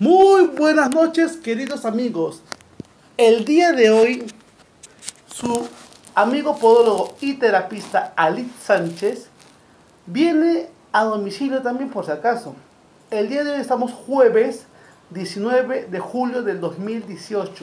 Muy buenas noches, queridos amigos. El día de hoy, su amigo podólogo y terapista Alit Sánchez viene a domicilio también, por si acaso. El día de hoy estamos jueves 19 de julio del 2018.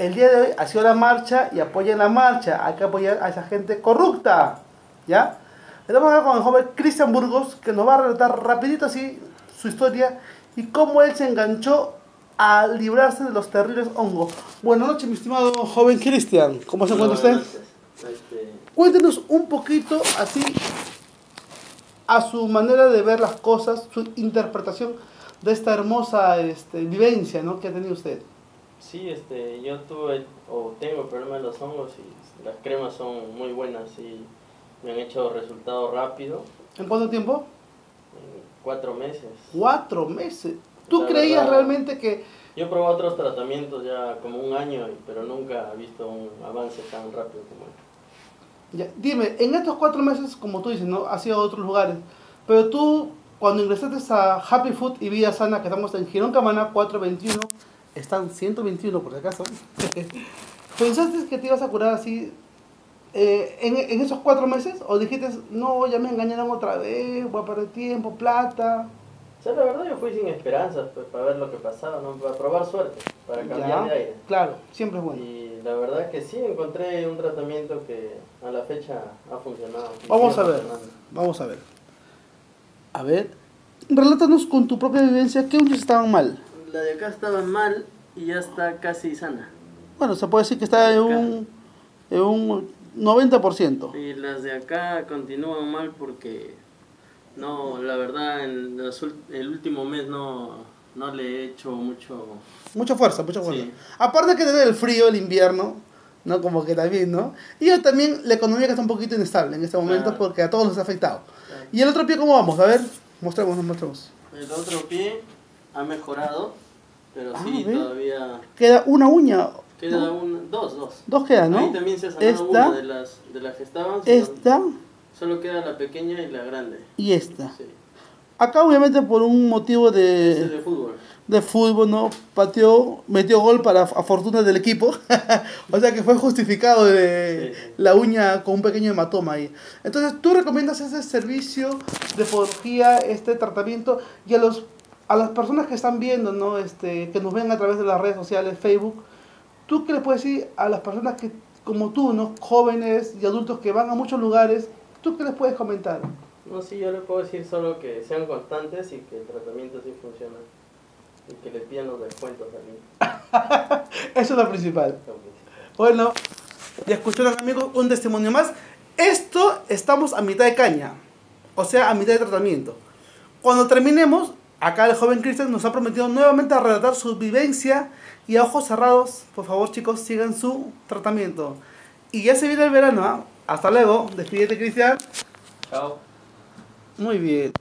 El día de hoy ha sido la marcha y apoyen la marcha. Hay que apoyar a esa gente corrupta, ¿ya? Estamos acá con el joven Cristian Burgos, que nos va a relatar rapidito así su historia y cómo él se enganchó a librarse de los terribles hongos. Buenas noches, mi estimado joven Cristian. ¿Cómo se encuentra usted? Cuéntenos un poquito así a su manera de ver las cosas, su interpretación de esta hermosa vivencia, ¿no?, que ha tenido usted. Sí, yo tengo el problema de los hongos y las cremas son muy buenas y me han hecho resultado rápido. ¿En cuánto tiempo? 4 meses. 4 meses. ¿Tú creías realmente que...? Yo he probado otros tratamientos ya como un año, pero nunca he visto un avance tan rápido como este. Ya, dime, en estos 4 meses, como tú dices, ¿no?, has ido a otros lugares, pero tú, cuando ingresaste a Happy Food y Vida Sana, que estamos en Jirón Camaná 421, están 121 por si acaso, ¿pensaste que te ibas a curar así en esos 4 meses? ¿O dijiste, no, ya me engañaron otra vez, voy a perder tiempo, plata...? O sea, la verdad yo fui sin esperanzas, pues, para ver lo que pasaba, ¿no?, para probar suerte, para cambiar de aire. Claro, siempre es bueno. Y la verdad que sí, encontré un tratamiento que a la fecha ha funcionado. Vamos a ver, vamos a ver. A ver, relátanos con tu propia vivencia, ¿qué uñas estaban mal? La de acá estaba mal y ya está casi sana. Bueno, se puede decir que está en un 90%. Y las de acá continúan mal porque... No, la verdad, en el último mes no le he hecho mucha fuerza. Sí. Aparte de que tener el frío, el invierno, ¿no?, como que también, ¿no? Y yo también, la economía que está un poquito inestable en este momento, claro, porque a todos nos ha afectado. Claro. ¿Y el otro pie cómo vamos? A ver, mostremos. El otro pie ha mejorado, pero sí, todavía... ¿Queda una uña? Queda dos. Dos quedan, ¿no? Ahí también se ha sanado una de las que estaban. Esta... Solo queda la pequeña y la grande. Y esta. Sí. Acá obviamente por un motivo de... Ese es de fútbol. De fútbol, ¿no? Pateó, metió gol para a fortuna del equipo. O sea que fue justificado de la uña con un pequeño hematoma ahí. Entonces, ¿tú recomiendas ese servicio de podología, este tratamiento? Y a las personas que están viendo, ¿no?, que nos ven a través de las redes sociales, Facebook, ¿tú qué les puedes decir a las personas que, como tú, ¿no?, jóvenes y adultos que van a muchos lugares? ¿Tú qué les puedes comentar? No, sí, yo les puedo decir solo que sean constantes y que el tratamiento sí funciona. Y que les pidan los descuentos también. Eso es lo principal. Bueno, ya escucharon, amigos, un testimonio más. Esto estamos a mitad de caña. O sea, a mitad de tratamiento. Cuando terminemos, acá el joven Cristian nos ha prometido nuevamente a relatar su vivencia. Y a ojos cerrados, por favor, chicos, sigan su tratamiento. Y ya se viene el verano, ¿ah? Hasta luego, despídete, Cristian. Chao. Muy bien.